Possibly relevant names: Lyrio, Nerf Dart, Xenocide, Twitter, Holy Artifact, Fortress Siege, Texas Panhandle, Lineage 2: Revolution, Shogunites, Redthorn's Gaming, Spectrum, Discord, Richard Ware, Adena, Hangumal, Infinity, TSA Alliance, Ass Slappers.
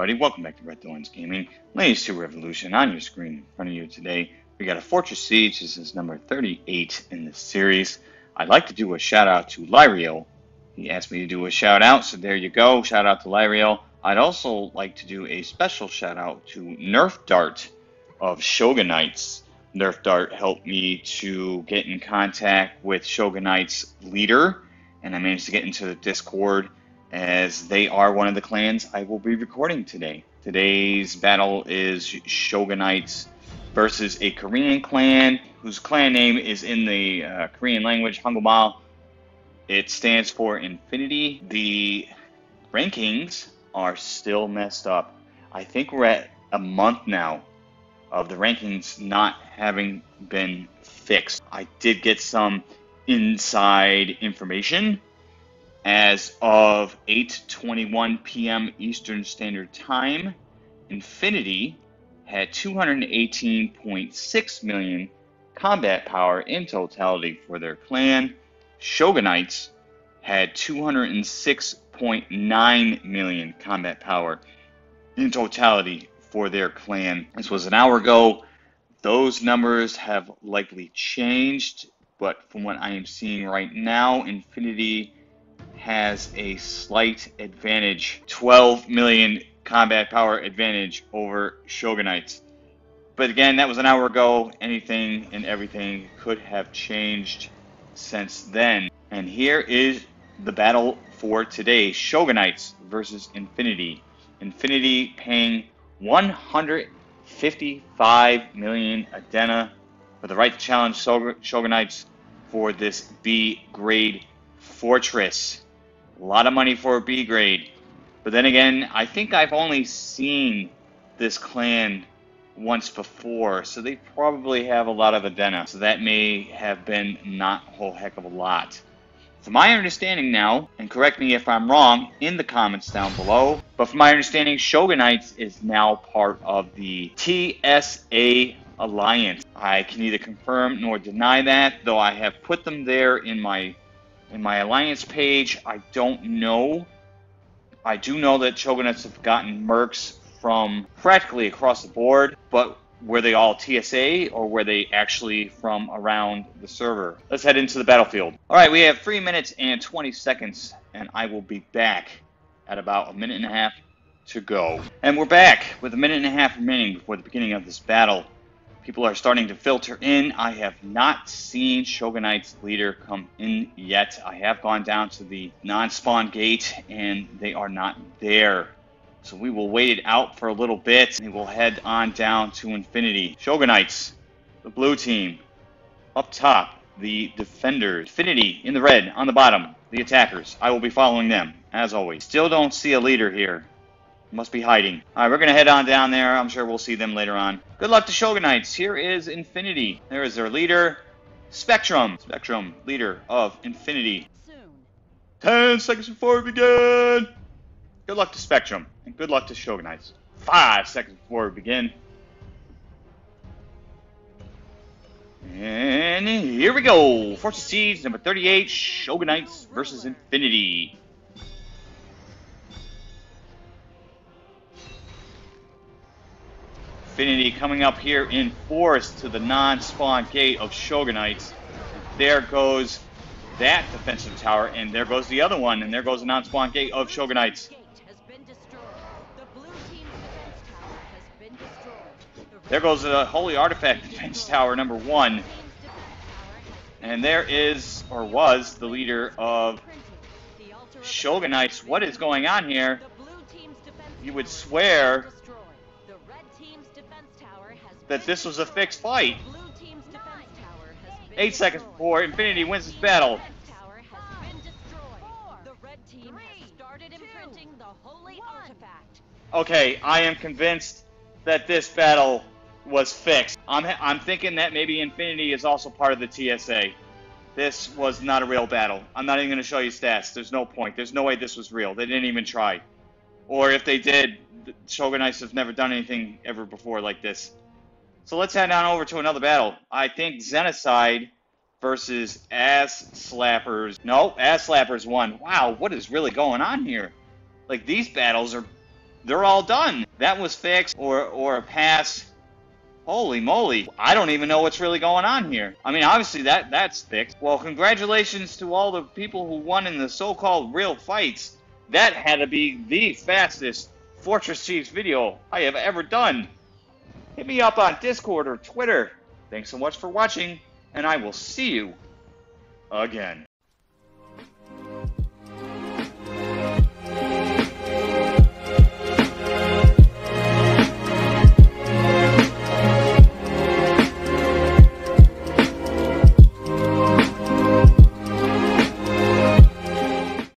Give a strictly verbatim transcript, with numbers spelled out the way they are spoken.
everybody, welcome back to Redthorn's Gaming. Lineage two: Revolution on your screen in front of you today. We got a Fortress Siege. This is number thirty-eight in the series. I'd like to do a shout out to Lyrio. He asked me to do a shout out, so there you go. Shout out to Lyrio. I'd also like to do a special shout out to Nerf Dart of Shogunites. Nerf Dart helped me to get in contact with Shogunites leader, and I managed to get into the Discord, as they are one of the clans I will be recording today. Today's battle is Shogunites versus a Korean clan whose clan name is in the uh, Korean language, Hangumal. It stands for Infinity. The rankings are still messed up. I think we're at a month now of the rankings not having been fixed. I did get some inside information. As of eight twenty-one p m Eastern Standard Time, Infinity had two hundred eighteen point six million combat power in totality for their clan. Shogunites had two hundred six point nine million combat power in totality for their clan. This was an hour ago. Those numbers have likely changed, but from what I am seeing right now, Infinity has a slight advantage, twelve million combat power advantage over Shogunites. But again, that was an hour ago. Anything and everything could have changed since then. And here is the battle for today, Shogunites versus Infinity. Infinity paying one hundred fifty-five million adena for the right to challenge Shogunites for this B grade Fortress. A lot of money for a B grade. But then again, I think I've only seen this clan once before, so they probably have a lot of adena. So that may have been not a whole heck of a lot. From my understanding now, and correct me if I'm wrong in the comments down below, but from my understanding, Shogunites is now part of the T S A Alliance. I can neither confirm nor deny that, though I have put them there in my In my alliance page. I don't know. I do know that Shogunites have gotten mercs from practically across the board, but were they all T S A or were they actually from around the server? Let's head into the battlefield. All right, we have three minutes and twenty seconds, and I will be back at about a minute and a half to go. And we're back with a minute and a half remaining before the beginning of this battle. People are starting to filter in. I have not seen Shogunites leader come in yet. I have gone down to the non-spawn gate and they are not there. So we will wait it out for a little bit and we'll head on down to Infinity. Shogunites, the blue team, up top, the defenders. Infinity in the red, on the bottom, the attackers. I will be following them, as always. Still don't see a leader here. Must be hiding. All right, we're going to head on down there. I'm sure we'll see them later on. Good luck to Shogunites. Here is Infinity. There is their leader, Spectrum. Spectrum, leader of Infinity. Soon. Ten seconds before we begin. Good luck to Spectrum, and good luck to Shogunites. Five seconds before we begin. And here we go. Fortress Siege number thirty-eight, Shogunites versus Infinity. Infinity coming up here in force to the non-spawn gate of Shogunites. There goes that defensive tower, and there goes the other one, and there goes the non-spawn gate of Shogunites. There goes the Holy Artifact defense tower number one. And there is, or was, the leader of Shogunites. What is going on here? You would swear that this was a fixed fight. Eight seconds before Infinity wins this battle. Okay, I am convinced that this battle was fixed. I'm, I'm thinking that maybe Infinity is also part of the T S A. This was not a real battle. I'm not even going to show you stats. There's no point. There's no way this was real. They didn't even try. Or if they did, Shogunites have never done anything ever before like this. So let's head on over to another battle. I think Xenocide versus Ass Slappers. Nope, Ass Slappers won. Wow, what is really going on here? Like, these battles are they're all done. That was fixed or, or a pass. Holy moly, I don't even know what's really going on here. I mean, obviously that that's fixed. Well, congratulations to all the people who won in the so-called real fights. That had to be the fastest Fortress Chiefs video I have ever done. Hit me up on Discord or Twitter. Thanks so much for watching, and I will see you again.